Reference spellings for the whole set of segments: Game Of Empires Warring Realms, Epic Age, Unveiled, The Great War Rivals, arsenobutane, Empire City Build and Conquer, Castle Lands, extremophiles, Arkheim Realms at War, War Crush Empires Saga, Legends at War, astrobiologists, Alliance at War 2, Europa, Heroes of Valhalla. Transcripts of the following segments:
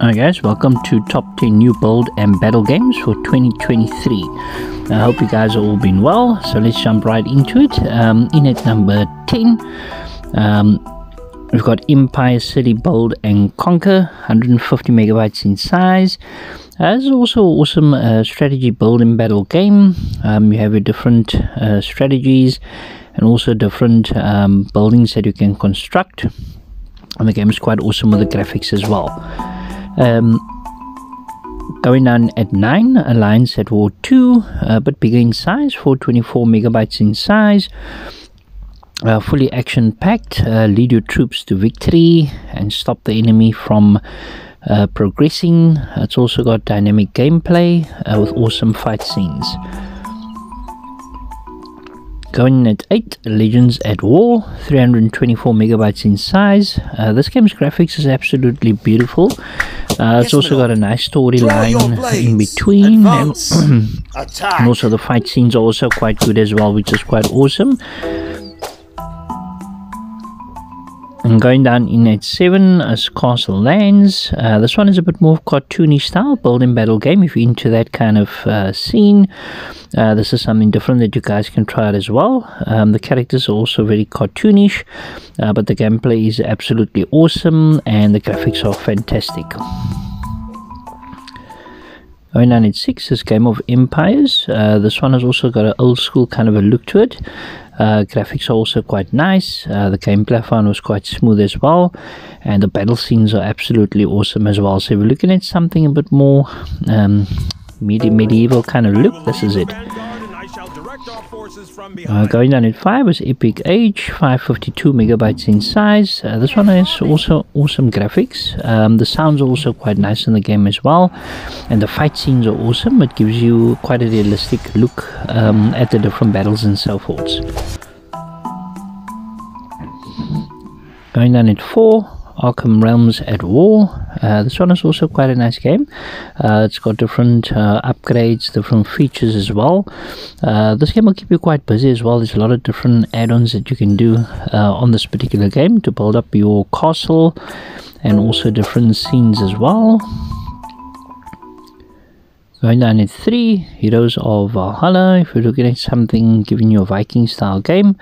Alright guys, welcome to top 10 new build and battle games for 2023. I hope you guys have all been well, so let's jump right into it. In at number 10, we've got Empire City Build and Conquer, 150 megabytes in size. This is also an awesome strategy build and battle game. You have your different strategies and also different buildings that you can construct. And the game is quite awesome with the graphics as well. Going down at 9, Alliance at War 2, a bit bigger in size, 424 megabytes in size, fully action packed, lead your troops to victory and stop the enemy from progressing. It's also got dynamic gameplay with awesome fight scenes. Going at 8, Legends at War, 324 megabytes in size. This game's graphics is absolutely beautiful. It's also got a nice storyline in between, and also the fight scenes are also quite good as well, which is quite awesome. And going down in at 7 is Castle Lands. This one is a bit more cartoony style build and battle game. If you're into that kind of scene, this is something different that you guys can try out as well. The characters are also very cartoonish, but the gameplay is absolutely awesome and the graphics are fantastic. Going down at 6 is Game of Empires. This one has also got an old school kind of a look to it. Graphics are also quite nice. The gameplay I found was quite smooth as well, and the battle scenes are absolutely awesome as well. So if you're looking at something a bit more medieval kind of look, this is it. Going down at 5 is Epic Age, 552 megabytes in size. This one has also awesome graphics. The sounds are also quite nice in the game as well, and the fight scenes are awesome. It gives you quite a realistic look at the different battles and so forth. Going down at 4, Arkheim Realms at War. This one is also quite a nice game. It's got different upgrades, different features as well. This game will keep you quite busy as well. There's a lot of different add-ons that you can do on this particular game to build up your castle and also different scenes as well. Going down at 3, Heroes of Valhalla. If you're looking at something giving you a Viking style game,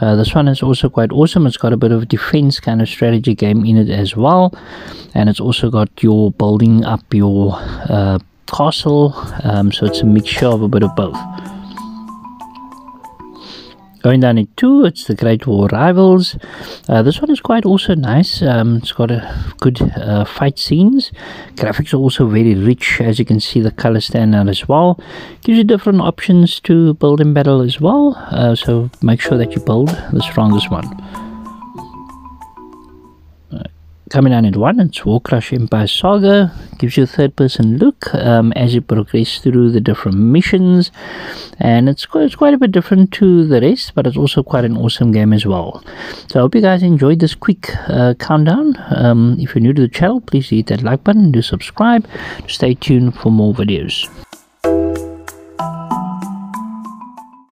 this one is also quite awesome. It's got a bit of defense kind of strategy game in it as well, and it's also got your building up your castle, so it's a mixture of a bit of both. Going down at 2, it's The Great War Rivals. This one is quite also nice. It's got a good fight scenes. Graphics are also very rich. As you can see, the colors stand out as well. Gives you different options to build and battle as well. So make sure that you build the strongest one. Coming down at 1, it's War Crush Empires Saga. Gives you a third-person look as you progress through the different missions. And it's quite a bit different to the rest, but it's also quite an awesome game as well. So I hope you guys enjoyed this quick countdown. If you're new to the channel, please hit that like button and do subscribe. Stay tuned for more videos.